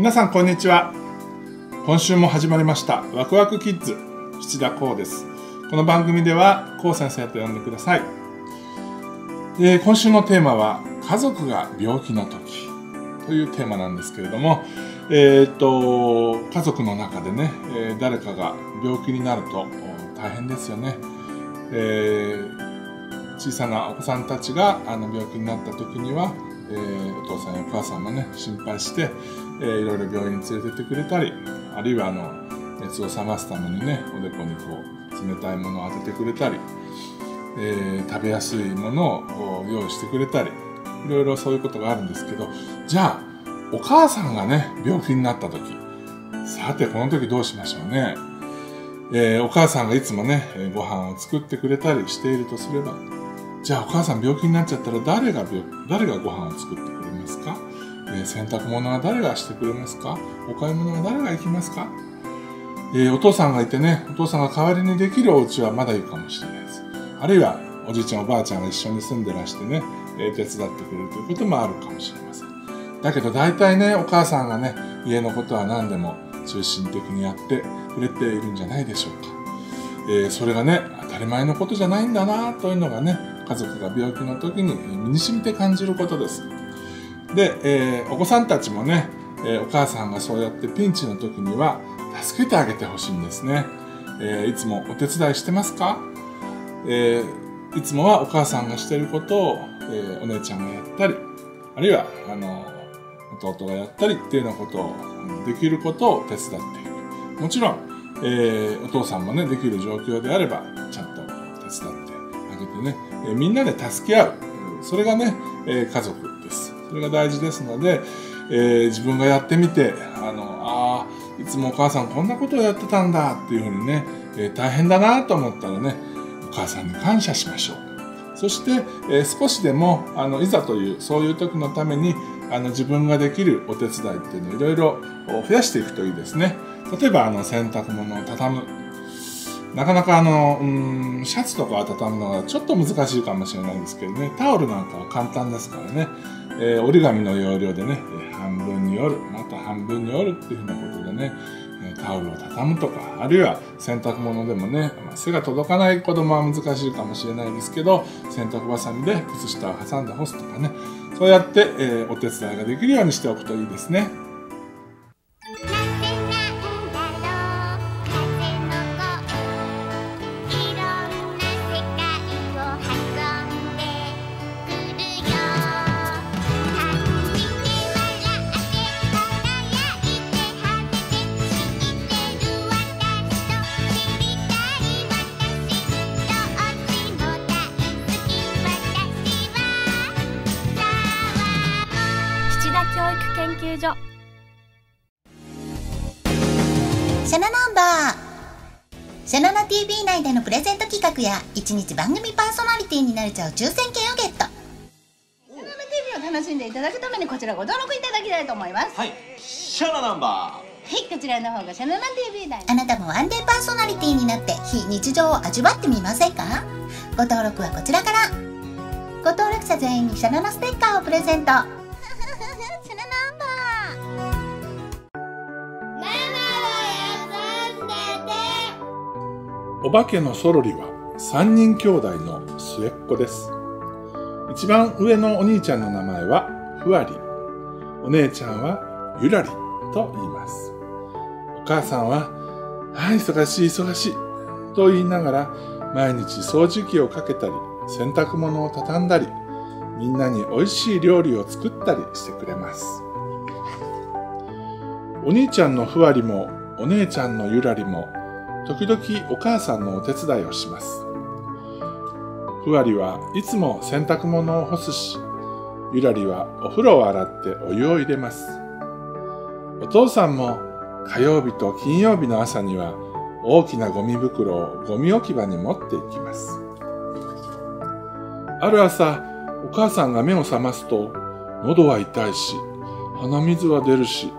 皆さんこんにちは。今週も始まりましたワクワクキッズ、七田こうです。この番組ではこう先生と呼んでください。今週のテーマは家族が病気の時というテーマなんですけれども、家族の中でね、誰かが病気になると大変ですよね。小さなお子さんたちが病気になった時には、お父さんやお母さんもね心配して、いろいろ病院に連れてってくれたり、あるいは熱を冷ますためにねおでこにこう冷たいものを当ててくれたり、食べやすいものを用意してくれたり、いろいろそういうことがあるんですけど、じゃあお母さんがね病気になった時、さてこの時どうしましょうね。お母さんがいつもねご飯を作ってくれたりしているとすれば、じゃあお母さん病気になっちゃったら誰がご飯を作ってくれますか、洗濯物は誰がしてくれますか、お買い物は誰が行きますか、お父さんがいてね、お父さんが代わりにできるお家はまだいるかもしれないです。あるいはおじいちゃんおばあちゃんが一緒に住んでらしてね、手伝ってくれるということもあるかもしれません。だけど大体ねお母さんがね家のことは何でも中心的にやってくれているんじゃないでしょうか。それがね当たり前のことじゃないんだなというのがね、家族が病気の時に身に染みて感じることです。で、お子さんたちもね、お母さんがそうやってピンチの時には助けてあげてほしいんですね。いつもお手伝いしてますか、いつもはお母さんがしてることを、お姉ちゃんがやったり、あるいは弟がやったりっていうようなことをできることを手伝っている。もちろん、お父さんもねできる状況であればちゃんと手伝ってあげてね、みんなで助け合う、それがね、家族です。それが大事ですので、自分がやってみていつもお母さんこんなことをやってたんだっていうふうにね、大変だなと思ったらねお母さんに感謝しましょう。そして、少しでもいざというそういう時のために自分ができるお手伝いっていうのをいろいろ増やしていくといいですね。例えば洗濯物を畳む、なかなかシャツとかは畳むのがちょっと難しいかもしれないんですけどね、タオルなんかは簡単ですからね、折り紙の要領でね半分に折る、また半分に折るっていうふうなことでねタオルを畳むとか、あるいは洗濯物でもね背が届かない子供は難しいかもしれないですけど、洗濯ばさみで靴下を挟んで干すとかね、そうやって、お手伝いができるようにしておくといいですね。シャナナンバーシャナナ TV 内でのプレゼント企画や1日番組パーソナリティになれちゃう抽選券をゲット。シャナナ TV を楽しんでいただくためにこちらご登録いただきたいと思います。はい、シャナナンバー、はい、こちらの方がシャナナ TV 内、あなたもワンデーパーソナリティになって非日常を味わってみませんか。ご登録はこちらから。ご登録者全員にシャナナステッカーをプレゼント。シャナナンバー、お化けのソロリは3人兄弟の末っ子です。一番上のお兄ちゃんの名前はふわり、お姉ちゃんはゆらりと言います。お母さんは「ああ忙しい忙しい」と言いながら毎日掃除機をかけたり洗濯物を畳んだり、みんなにおいしい料理を作ったりしてくれます。お兄ちゃんのふわりもお姉ちゃんのゆらりも時々お母さんのお手伝いをします。ふわりはいつも洗濯物を干すし、ゆらりはお風呂を洗ってお湯を入れます。お父さんも火曜日と金曜日の朝には大きなゴミ袋をゴミ置き場に持っていきます。ある朝お母さんが目を覚ますと、喉は痛いし鼻水は出るし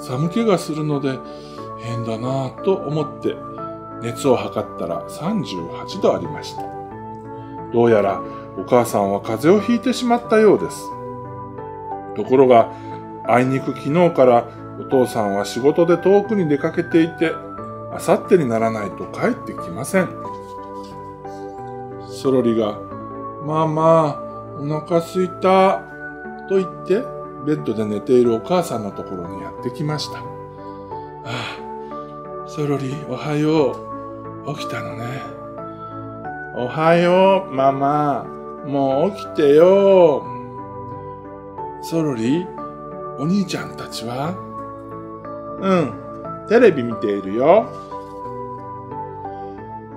寒気がするので変だなぁと思って熱を測ったら38度ありました。どうやらお母さんは風邪をひいてしまったようです。ところがあいにく昨日からお父さんは仕事で遠くに出かけていて、あさってにならないと帰ってきません。そろりが、ママ、お腹すいた、と言って、ベッドで寝ているお母さんのところにやってきました。ああ、そろり、おはよう。起きたのね。おはよう、ママ。もう起きてよ。そろり、お兄ちゃんたちは？うん、テレビ見ているよ。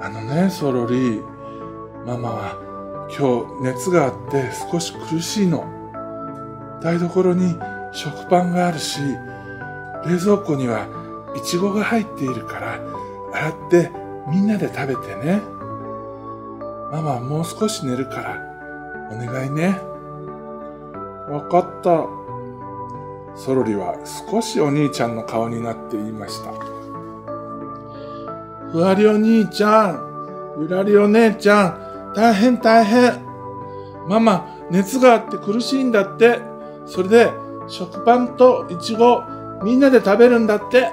あのね、そろり、ママは今日熱があって少し苦しいの。台所に食パンがあるし、冷蔵庫にはイチゴが入っているから、洗ってみんなで食べてね。ママはもう少し寝るから、お願いね。わかった。そろりは少しお兄ちゃんの顔になって言いました。ふわりお兄ちゃん、ゆらりお姉ちゃん、大変大変。ママ、熱があって苦しいんだって。それで、食パンとイチゴ、みんなで食べるんだって。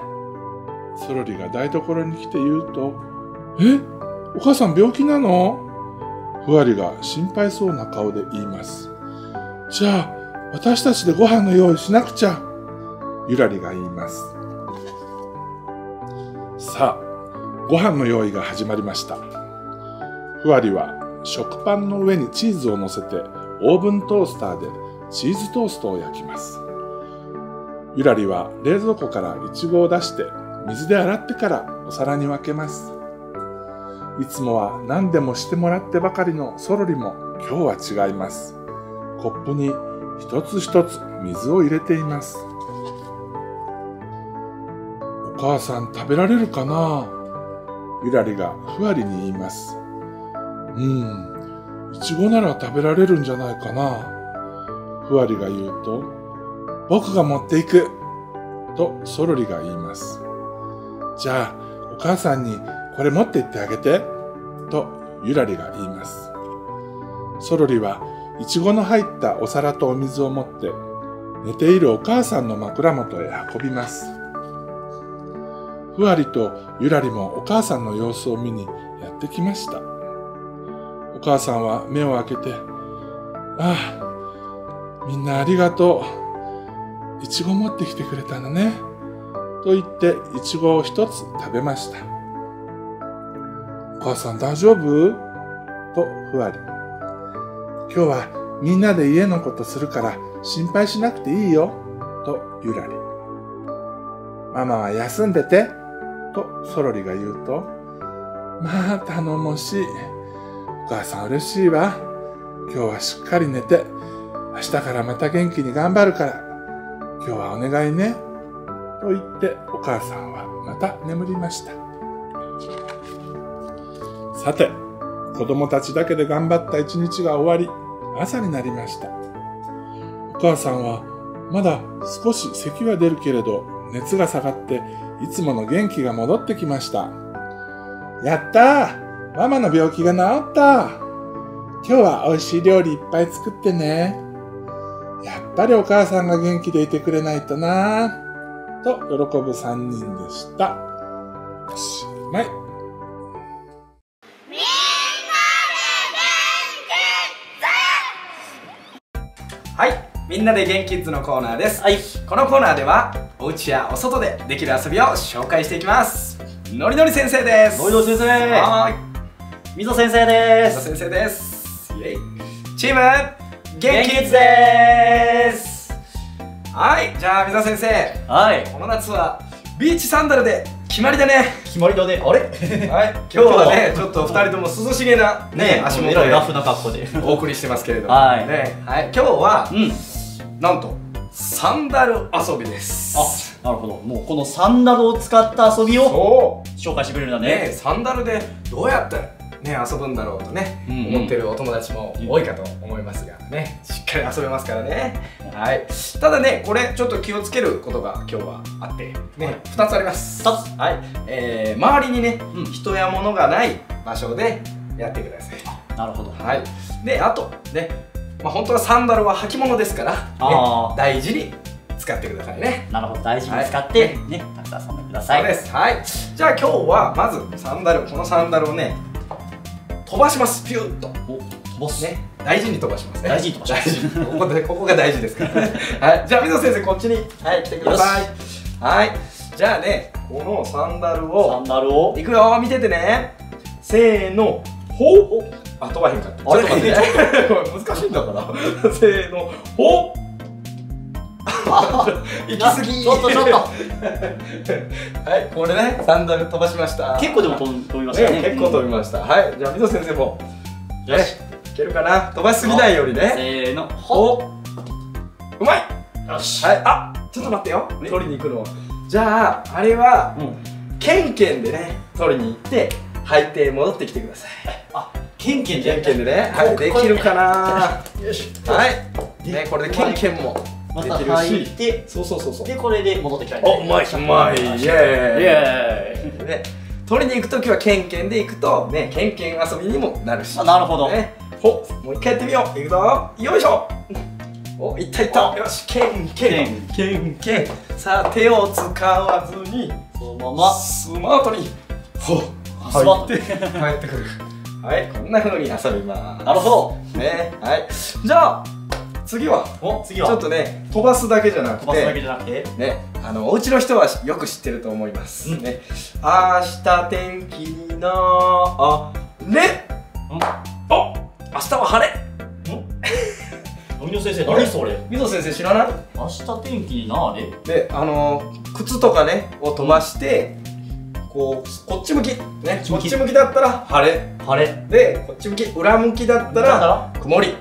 そろりが台所に来て言うと、え？お母さん病気なの？ふわりが心配そうな顔で言います。じゃあ、私たちでご飯の用意しなくちゃ。ゆらりが言います。さあ、ご飯の用意が始まりました。ふわりは食パンの上にチーズを乗せて、オーブントースターで、チーズトーストを焼きます。ゆらりは冷蔵庫からイチゴを出して水で洗ってからお皿に分けます。いつもは何でもしてもらってばかりのそろりも今日は違います。コップに一つ一つ水を入れています。お母さん食べられるかな？ゆらりがふわりに言います。イチゴなら食べられるんじゃないかな？ふわりが言うと、僕が持っていくとそろりが言います。じゃあ、お母さんにこれ持って行ってあげてとゆらりが言います。そろりはいちごの入ったお皿とお水を持って、寝ているお母さんの枕元へ運びます。ふわりとゆらりもお母さんの様子を見にやってきました。お母さんは目を開けて、ああ、みんなありがとう。いちご持ってきてくれたのね。と言って、いちごを一つ食べました。お母さん大丈夫？とふわり。今日はみんなで家のことするから心配しなくていいよ。とゆらり。ママは休んでて。とそろりが言うと、まあ頼もしい。お母さん嬉しいわ。今日はしっかり寝て。明日からまた元気に頑張るから、今日はお願いね。と言ってお母さんはまた眠りました。さて、子供たちだけで頑張った一日が終わり、朝になりました。お母さんはまだ少し咳は出るけれど、熱が下がっていつもの元気が戻ってきました。やったー！ママの病気が治ったー！今日は美味しい料理いっぱい作ってね。やっぱりお母さんが元気でいてくれないとなぁ、と喜ぶ3人でした。おしまい。みんなで元気ッズ！はい、みんなで元気ッズのコーナーです。はい、このコーナーでは、お家やお外でできる遊びを紹介していきます。のりのり先生です。のりのり先生。はい。みぞ先生です。みぞ先生です。イエイ。チーム元気ッズです。はい、じゃあみぞ先生、はい、この夏はビーチサンダルで決まりだね。決まりだね、あれはい、今日はね、ちょっと2人とも涼しげなね、足元でラフな格好でお送りしてますけれども、はい、今日はなんとサンダル遊びです。あ、なるほど、もうこのサンダルを使った遊びを紹介してくれるんだね。サンダルでどうやってね、遊ぶんだろうとね、思ってるお友達も多いかと思いますがね、しっかり遊べますからね。はい、ただね、これちょっと気をつけることが今日はあってね、2つあります。2つ、はい、周りにね、人や物がない場所でやってください。なるほど。はい、で、あとね、本当はサンダルは履物ですから大事に使ってくださいね。なるほど、大事に使ってね、はい、たくさん遊んでください。そうです。はい、じゃあ今日はまずサンダル、このサンダルをね飛ばします。ピューッと飛ばすね。大事に飛ばしますね。大事に飛ばします。ここが大事ですからね。はい、じゃあ水野先生こっちに、はい、来てください。はい、じゃあね、このサンダルをいくよ、見ててね。せーの、ほっ。あ、飛ばへんかった。あれ難しいんだから。せーの、ほっ。行き過ぎ。ちょっと。はい、これね、サンダル飛ばしました。結構でも飛びましたね。結構飛びました。はい、じゃあ水野先生も。よし、いけるかな。飛ばしすぎないよりね。せーの、ほっ。うまい。よし。はい、あ、ちょっと待ってよ。取りに行くの。じゃあ、あれはケンケンでね、取りに行って、履いて戻ってきてください。あ、ケンケンでね、はい、できるかな。よし、はい、ね、これでケンケンもできるし、で、そう、で、これで戻ってきたい。お、うまい、イエーイ。ね、取りに行くときはケンケンで行くと、ね、ケンケン遊びにもなるし。なるほど。ね、ほ、もう一回やってみよう。いくぞ、よいしょ。お、いったいった。よし、ケンケン。さあ、手を使わずに、そのままスマートに、ほ、入ってくる。はい、こんな風に遊びます。なるほど。ね、はい。じゃあ次はちょっとね、飛ばすだけじゃなくてね、お家の人はよく知ってると思います。ね、明日天気になあね。お、明日は晴れ。水野先生、何それ？水野先生知らない？明日天気になあれ。で、靴とかねを飛ばして。こっち向きだったら晴れで、こっち向き裏向きだったら曇り、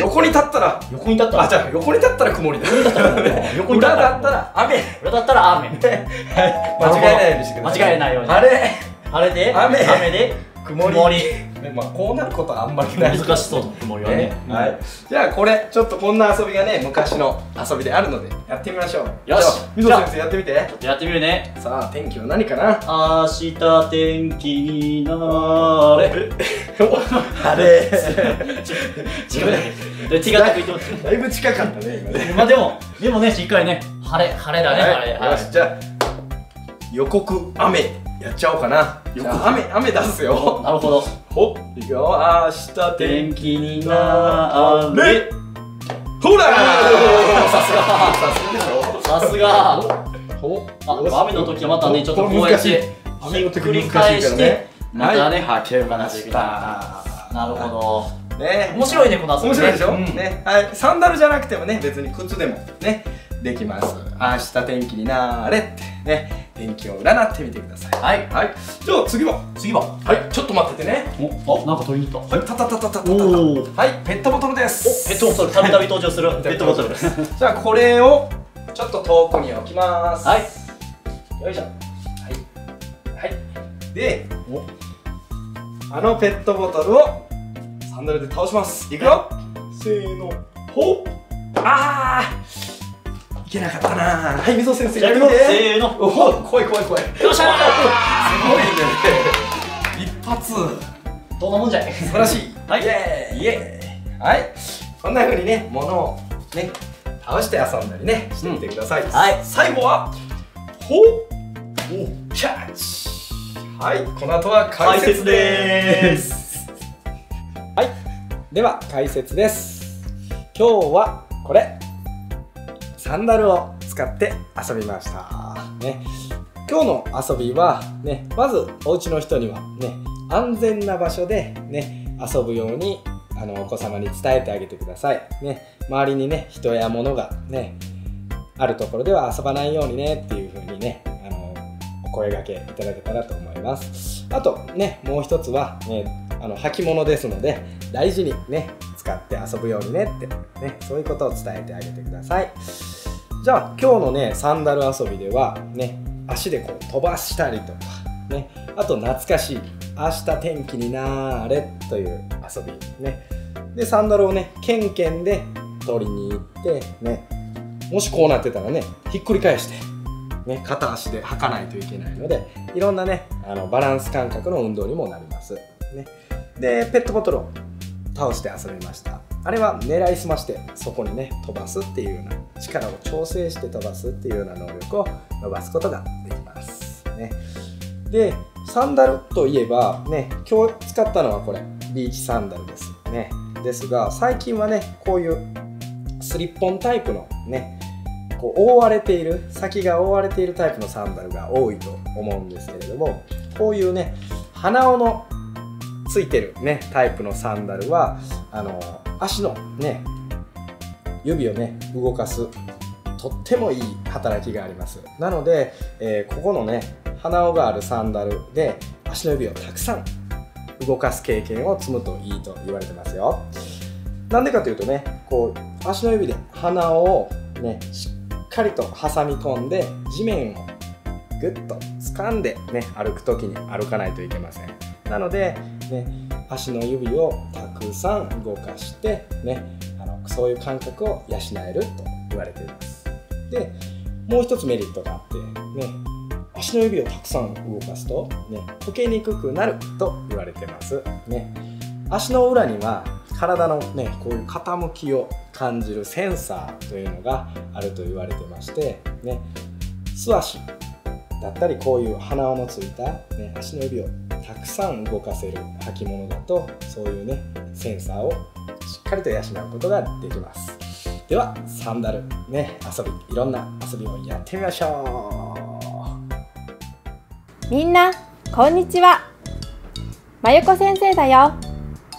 横に立ったら曇り、裏だったら雨、間違えないように晴れで雨で曇り。まあこうなることはあんまりない。難しそうと曇りはね。はい、じゃあこれちょっとこんな遊びがね、昔の遊びであるのでやってみましょう。よし、水野先生やってみて。ちょっとやってみるね。さあ天気は何かな。明日天気になーれ。あれ。違う。違う。だいぶ近かったね今ね。まあでもね、しっかりね、晴れだね、晴れ。よし、じゃあ予告雨。やっちゃおうかな。雨出すよ。なるほど。ほっ、いくよ。明日天気になーれ。ほら。さすが。ほっ。雨の時はまたね、ちょっとこうやって繰り返してまたね、はける話みたいな。なるほど。ね、面白いねこの遊び。面白いでしょ。ね、はい。サンダルじゃなくてもね、別に靴でもねできます。明日天気になーれってね。天気を占ってみてください。はいはい。じゃあ次ははい、ちょっと待っててね。お、あ、なんか取りに行った。はい、た。はい、ペットボトルです。ペットボトル、たびたび登場するペットボトルです。じゃあこれをちょっと遠くに置きます。はい。よいしょ。はい。で、あのペットボトルをサンダルで倒します。いくよ。せーの、ほ。ああ。いけなかったなぁ。はい、水野先生やってみて。せーの。おお、怖い。よっしゃー。すごいね。一発。どんなもんじゃい。素晴らしい。はい。イエーイ。はい。こんな風にね、物をね、倒して遊んだりね、してみてください。はい。最後は、ほおキャッチ。はい。この後は解説です。はい。では解説です。今日はこれ。サンダルを使って遊びました、ね、今日の遊びは、ね、まずお家の人には、ね、安全な場所で、ね、遊ぶようにお子様に伝えてあげてください、ね、周りに、ね、人や物が、ね、あるところでは遊ばないようにねっていう風にねお声掛けいただけたらと思います。あと、ね、もう一つは、ね、履物ですので大事にね使って遊ぶようにねってね、そういうことを伝えてあげてください。じゃあ今日のねサンダル遊びではね、足でこう飛ばしたりとかね、あと懐かしい「明日天気になーれ」という遊びねで、サンダルをねケンケンで取りに行ってね、もしこうなってたらねひっくり返してね片足で履かないといけないので、いろんなねバランス感覚の運動にもなりますね。でペットボトルを倒して遊びました。あれは狙いすましてそこにね飛ばすっていうような力を調整して飛ばすっていうような能力を伸ばすことができます、ね、でサンダルといえばね今日使ったのはこれビーチサンダルですよね。ですが最近はねこういうスリッポンタイプのねこう覆われている先が覆われているタイプのサンダルが多いと思うんですけれども、こういうね鼻緒のついてるねタイプのサンダルは足のね指をね動かすとってもいい働きがあります。なので、ここのね鼻緒があるサンダルで足の指をたくさん動かす経験を積むといいと言われてますよ。なんでかというとねこう足の指で鼻緒をねしっかりと挟み込んで地面をぐっと掴んでね歩く時に歩かないといけません。なので、ね、足の指をたくさん動かして、ね、そういう感覚を養えると言われています。でもう一つメリットがあって、ね、足の指をたくさん動かすと、ね、こけにくくなると言われてます、ね、足の裏には体の、ね、こういう傾きを感じるセンサーというのがあると言われてまして、ね、素足だったりこういう鼻緒のついた、ね、足の指をたくさん動かせる履物だとそういうねセンサーをしっかりと養うことができます。ではサンダルね遊びいろんな遊びをやってみましょう。みんなこんにちは、まゆこ先生だよ。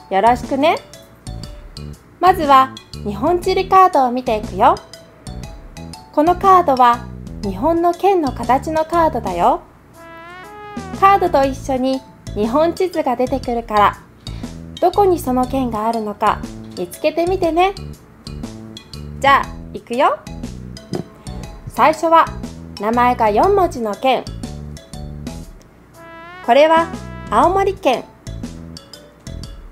よろしくね。まずは日本地理カードを見ていくよ。このカードは日本の県の形のカードだよ。カードと一緒に日本地図が出てくるからどこにその県があるのか見つけてみてね。じゃあ行くよ。最初は名前が4文字の県。これは青森県。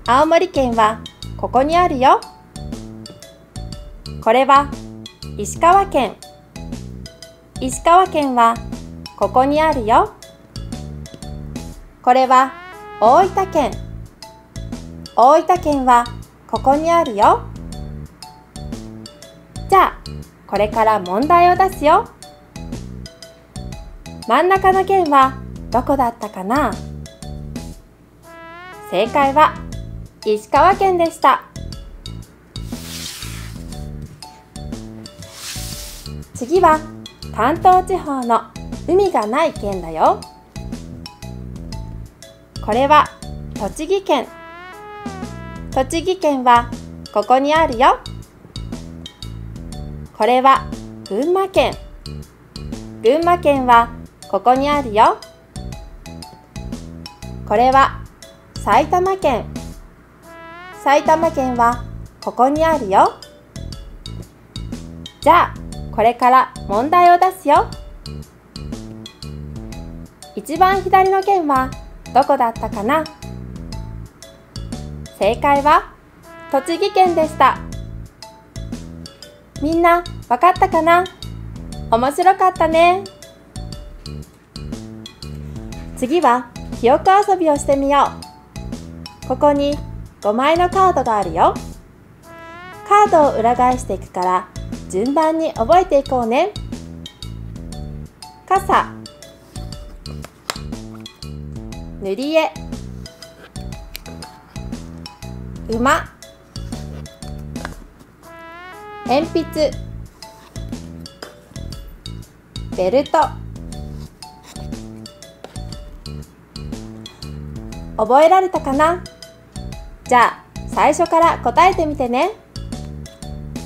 青森県はここにあるよ。これは石川県。石川県はここにあるよ。これは大分県。大分県はここにあるよ。じゃあこれから問題を出すよ。真ん中の県はどこだったかな？正解は石川県でした。次は関東地方の海がない県だよ。これは栃木県。栃木県はここにあるよ。これは群馬県。群馬県はここにあるよ。これは埼玉県。埼玉県はここにあるよ。じゃあこれから問題を出すよ。一番左の県はどこだったかな？正解は栃木県でした。みんなわかったかな？面白かったね。次は記憶遊びをしてみよう。ここに5枚のカードがあるよ。カードを裏返していくから順番に覚えていこうね。傘、塗り絵、馬、鉛筆、ベルト。覚えられたかな？じゃあ最初から答えてみてね。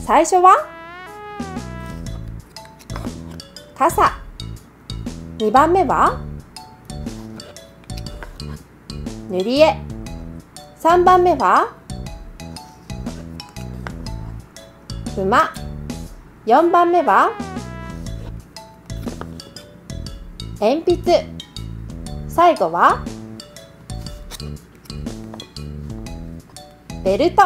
最初は傘、2番目は塗り絵、3番目は馬、4番目は鉛筆、最後はベルト。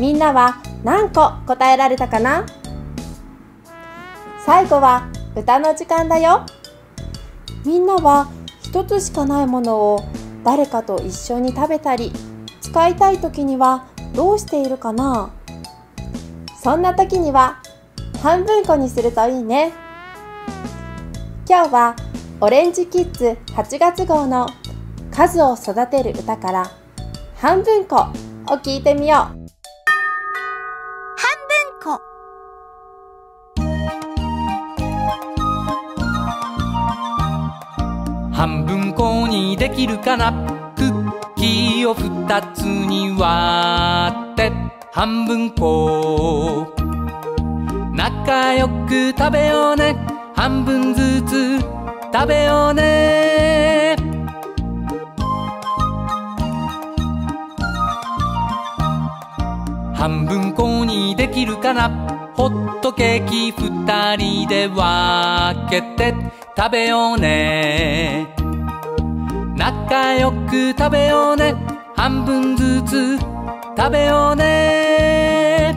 みんなは何個答えられたかな？最後は歌の時間だよ。みんなは一つしかないものを誰かと一緒に食べたり、使いたい時にはどうしているかな。そんな時には半分こにするといいね。今日はオレンジキッズ8月号の数を育てる歌から半分こを聞いてみよう。半分こ。半分こにできるかな。クッキーを2つに割って半分こ。仲良く食べようね。半分ずつ食べようね。半分こにできるかな。ホットケーキ2人で分けて食べようね。仲良く食べようね。半分ずつ食べようね。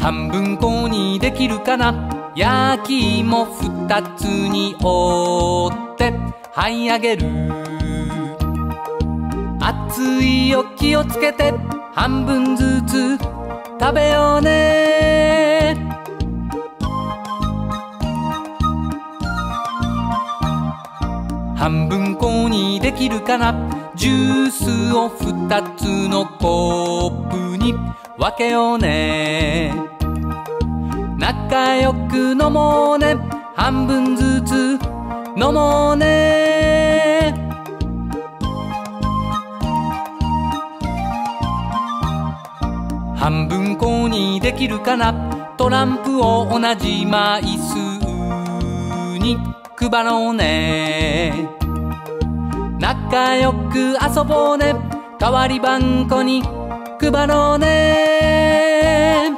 半分こにできるかな。焼き芋2つに折ってはいあげる。熱いよ気をつけて半分ずつ食べようね。半分こにできるかな。ジュースを2つのコップに分けようね。仲良く飲もうね。半分ずつ飲もうね。半分こにできるかな。トランプを同じ枚数に配ろうね。仲良く遊ぼうね。代わりばんこに配ろうね。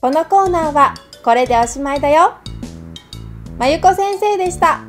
このコーナーはこれでおしまいだよ。まゆこ先生でした。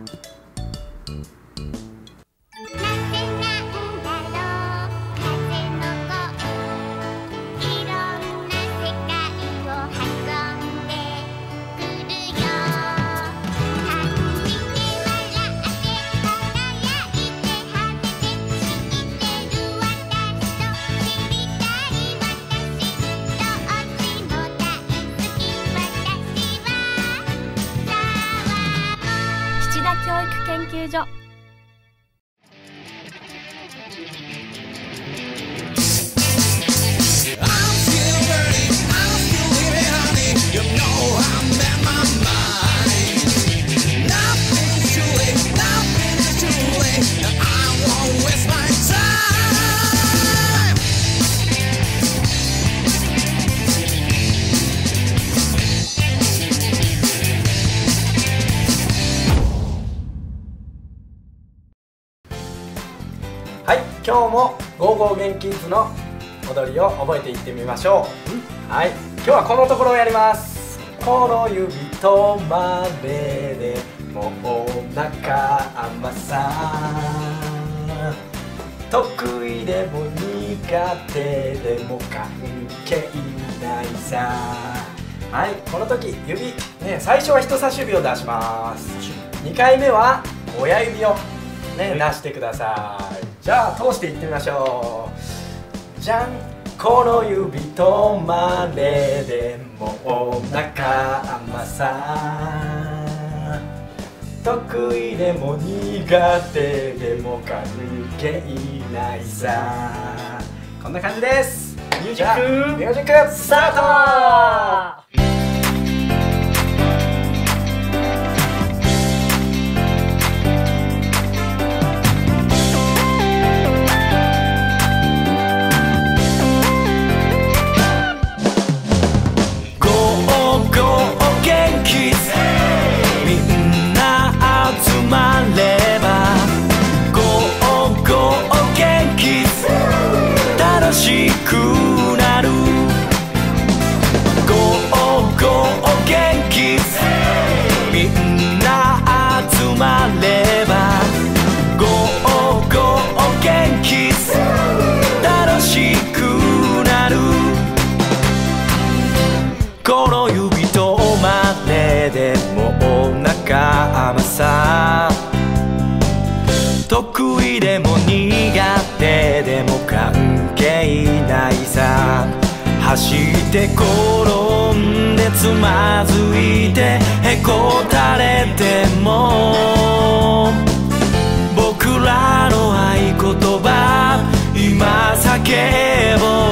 今日もゴーゴーゲンキッズの踊りを覚えていってみましょう。はい、今日はこのところをやります。この指とまれでもうお腹甘さ得意でも苦手でも関係ないさ。はい、この時指ね、最初は人差し指を出します。2回目は親指をね、出してください。じゃあ通していってみましょう。じゃん。この指とまれでもお腹甘さ得意でも苦手でも関係ないさ。こんな感じです。ミュージックスタート。甘走って転んでつまずいてへこたれても僕らの合言葉今叫ぼう。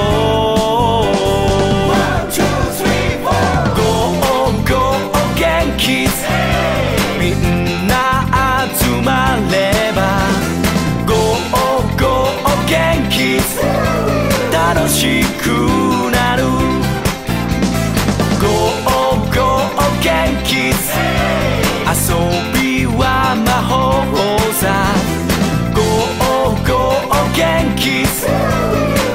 楽しくなる Go Go 元気 遊びは魔法さ Go Go 元気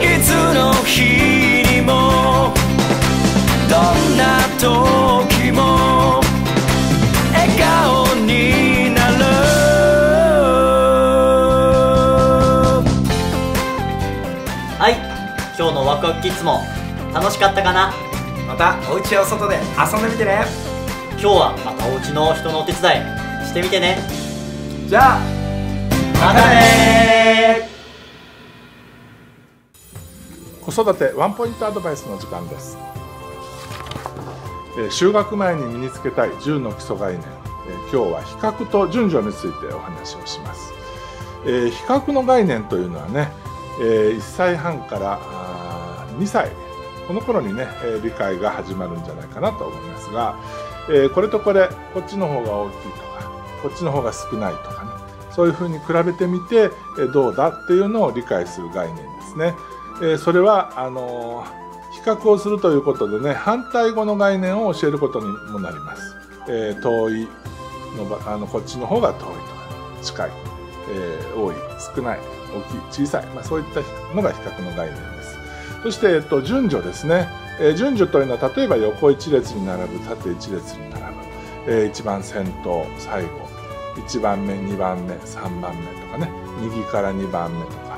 いつの日にも どんな時も 笑顔になる。はい今日のワクワクキッズも楽しかったかな。またお家やお外で遊んでみてね。今日はまたお家の人のお手伝いしてみてね。じゃあまたね。子育てワンポイントアドバイスの時間です。就学前に身につけたい10の基礎概念、今日は比較と順序についてお話をします。比較の概念というのはね、1歳半から2歳、この頃にね理解が始まるんじゃないかなと思いますが、これとこれ、こっちの方が大きいとかこっちの方が少ないとかね、そういうふうに比べてみてどうだっていうのを理解する概念ですね。それは比較をするということでね、反対語の概念を教えることにもなります。遠いのこっちの方が遠いとか近い、多い少ない大きい小さい、そういったのが比較の概念です。そして、順序ですね。順序というのは例えば横一列に並ぶ縦一列に並ぶ、一番先頭最後1番目2番目3番目とかね、右から2番目とか、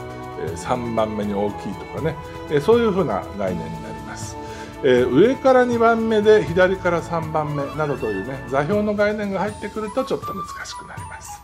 3番目に大きいとかね、そういうふうな概念になります。上から2番目で左から3番目などというね、座標の概念が入ってくるとちょっと難しくなります。